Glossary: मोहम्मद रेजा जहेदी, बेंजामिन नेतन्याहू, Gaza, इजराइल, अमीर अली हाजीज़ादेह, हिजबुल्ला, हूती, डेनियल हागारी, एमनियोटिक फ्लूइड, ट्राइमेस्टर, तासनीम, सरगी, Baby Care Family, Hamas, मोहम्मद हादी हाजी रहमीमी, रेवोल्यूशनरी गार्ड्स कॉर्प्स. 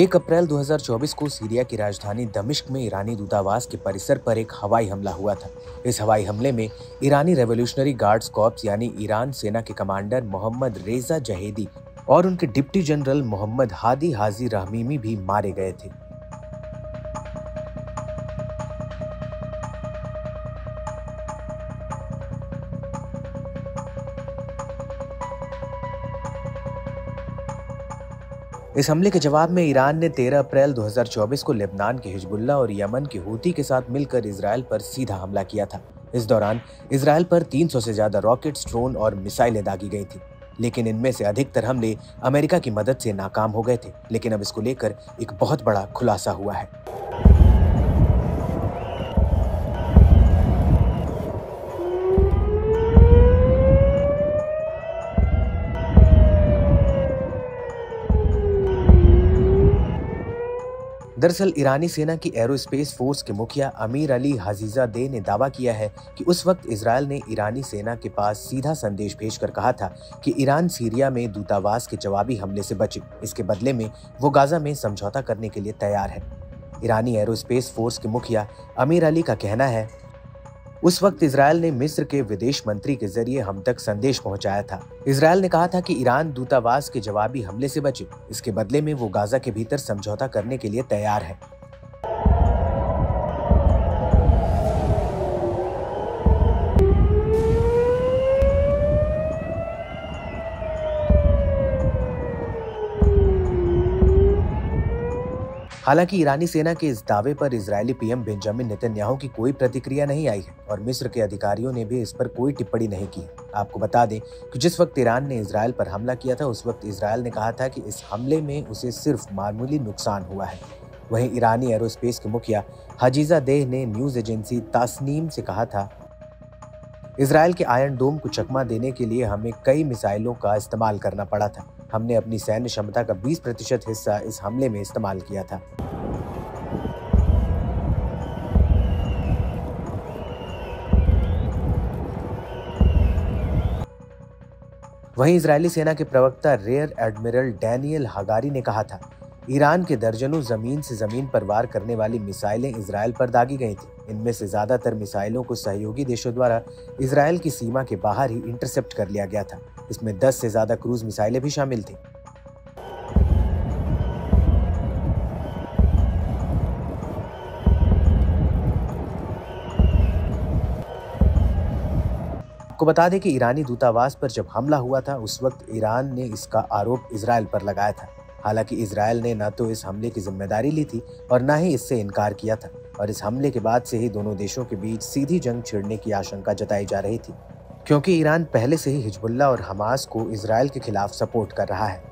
1 अप्रैल 2024 को सीरिया की राजधानी दमिश्क में ईरानी दूतावास के परिसर पर एक हवाई हमला हुआ था। इस हवाई हमले में ईरानी रेवोल्यूशनरी गार्ड्स कॉर्प्स यानी ईरान सेना के कमांडर मोहम्मद रेजा जहेदी और उनके deputy general मोहम्मद हादी हाजी रहमीमी भी मारे गए थे। इस हमले के जवाब में ईरान ने 13 अप्रैल 2024 को लेबनान के हिजबुल्ला और यमन के हूती के साथ मिलकर इजराइल पर सीधा हमला किया था। इस दौरान इजराइल पर 300 से ज्यादा रॉकेट्स, ड्रोन और मिसाइलें दागी गई थी, लेकिन इनमें से अधिकतर हमले अमेरिका की मदद से नाकाम हो गए थे। लेकिन अब इसको लेकर एक बहुत बड़ा खुलासा हुआ है। दरअसल ईरानी सेना की एरोस्पेस फोर्स के मुखिया अमीर अली हाजीज़ादेह ने दावा किया है कि उस वक्त इजराइल ने ईरानी सेना के पास सीधा संदेश भेजकर कहा था कि ईरान सीरिया में दूतावास के जवाबी हमले से बचे। इसके बदले में वो गाजा में समझौता करने के लिए तैयार है। ईरानी एरोस्पेस फोर्स के मुखिया अमीर अली का कहना है, उस वक्त इजराइल ने मिस्र के विदेश मंत्री के जरिए हम तक संदेश पहुंचाया था। इजराइल ने कहा था कि ईरान दूतावास के जवाबी हमले से बचे, इसके बदले में वो गाजा के भीतर समझौता करने के लिए तैयार है। हालांकि ईरानी सेना के इस दावे पर इजरायली पीएम बेंजामिन नेतन्याहू की कोई प्रतिक्रिया नहीं आई है और मिस्र के अधिकारियों ने भी इस पर कोई टिप्पणी नहीं की। आपको बता दें कि जिस वक्त ईरान ने इजराइल पर हमला किया था, उस वक्त इजराइल ने कहा था कि इस हमले में उसे सिर्फ मामूली नुकसान हुआ है। वहीं ईरानी एरोस्पेस के मुखिया हाजीज़ादेह ने न्यूज़ एजेंसी तासनीम से कहा था, इजराइल के आयरन डोम को चकमा देने के लिए हमें कई मिसाइलों का इस्तेमाल करना पड़ा था। हमने अपनी सैन्य क्षमता का 20% हिस्सा इस हमले में इस्तेमाल किया था। वहीं इजरायली सेना के प्रवक्ता रियर एडमिरल डेनियल हागारी ने कहा था, ईरान के दर्जनों जमीन से जमीन पर वार करने वाली मिसाइलें इजराइल पर दागी गई थी। इनमें से ज्यादातर मिसाइलों को सहयोगी देशों द्वारा इजराइल की सीमा के बाहर ही इंटरसेप्ट कर लिया गया था। इसमें 10 से ज्यादा क्रूज मिसाइलें भी शामिल थीं। आपको बता दें कि ईरानी दूतावास पर जब हमला हुआ था, उस वक्त ईरान ने इसका आरोप इजराइल पर लगाया था। हालांकि इजराइल ने न तो इस हमले की जिम्मेदारी ली थी और न ही इससे इनकार किया था, और इस हमले के बाद से ही दोनों देशों के बीच सीधी जंग छिड़ने की आशंका जताई जा रही थी, क्योंकि ईरान पहले से ही हिजबुल्ला और हमास को इजराइल के खिलाफ सपोर्ट कर रहा है।